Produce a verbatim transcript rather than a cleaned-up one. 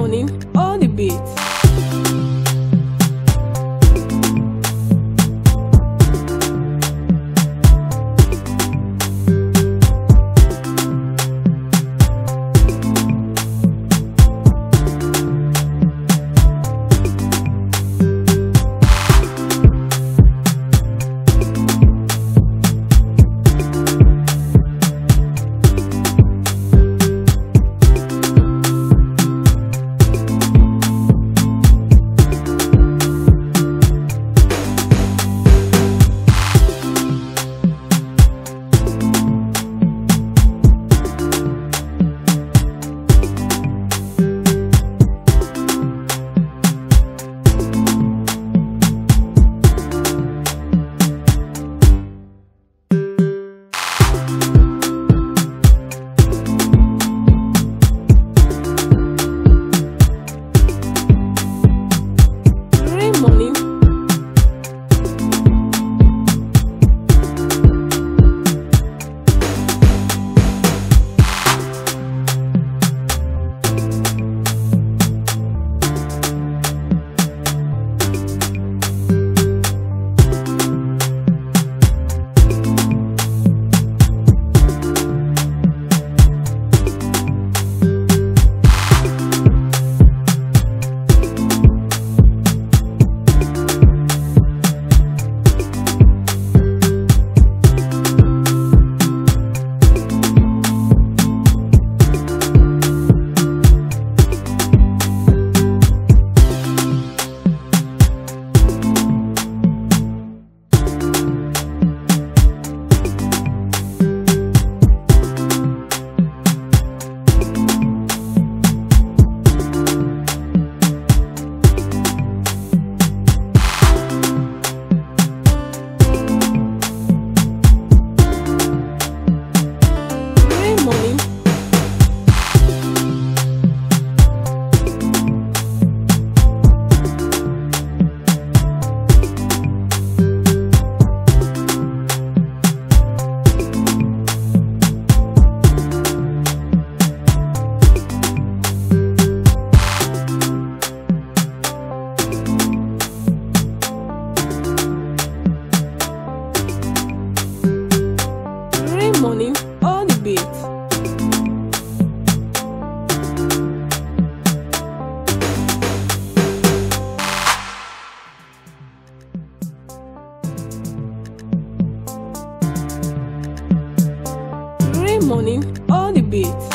turning all the beats. Morning, all the beats. Grey morning, all the beats.